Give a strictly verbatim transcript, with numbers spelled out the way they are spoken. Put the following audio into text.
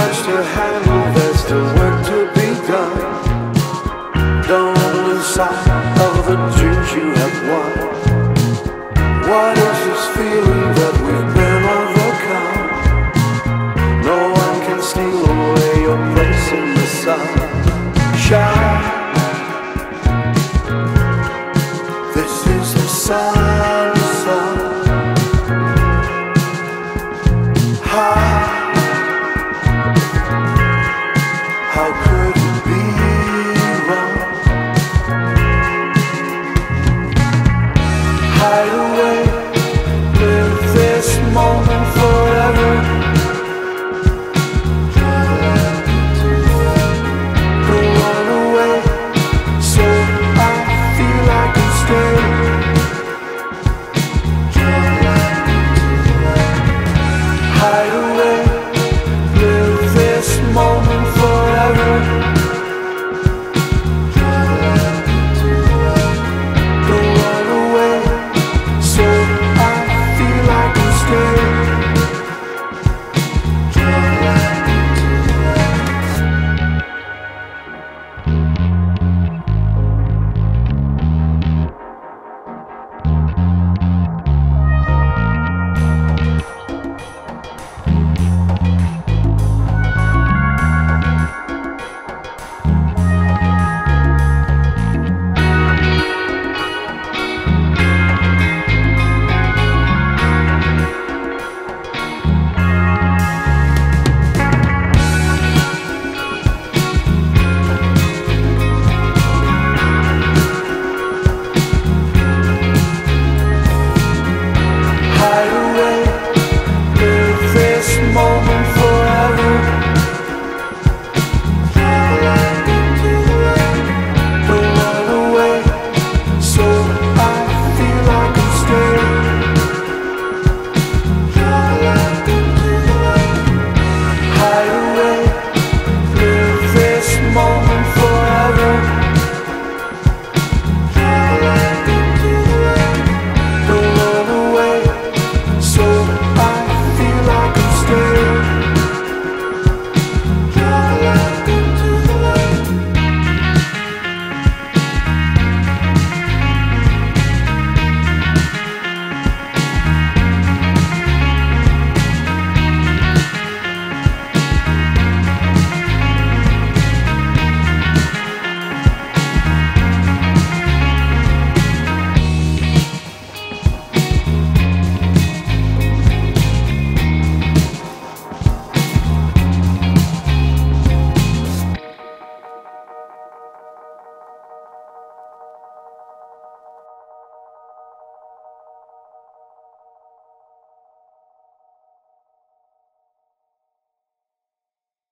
much to handle, there's still work to be done. Don't lose sight of the dreams you have won. What